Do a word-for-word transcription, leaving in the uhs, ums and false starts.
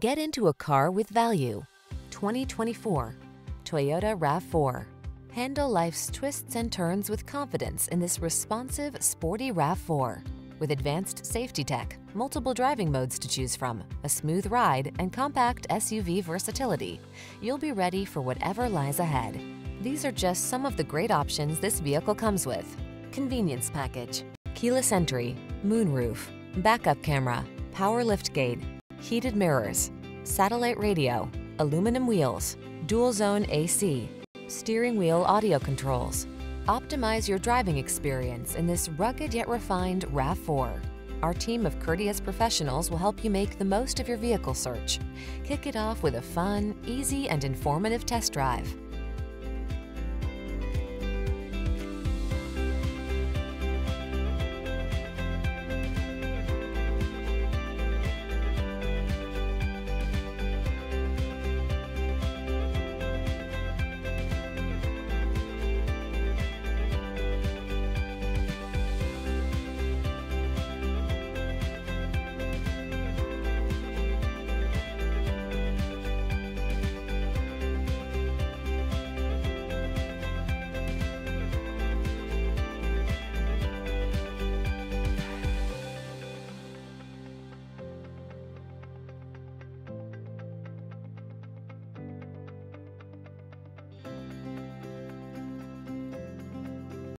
Get into a car with value. twenty twenty-four Toyota RAV four. Handle life's twists and turns with confidence in this responsive, sporty RAV four. With advanced safety tech, multiple driving modes to choose from, a smooth ride, and compact S U V versatility, you'll be ready for whatever lies ahead. These are just some of the great options this vehicle comes with: convenience package, keyless entry, moonroof, backup camera, power liftgate, heated mirrors, satellite radio, aluminum wheels, dual zone A C, steering wheel audio controls. Optimize your driving experience in this rugged yet refined RAV four. Our team of courteous professionals will help you make the most of your vehicle search. Kick it off with a fun, easy, and informative test drive.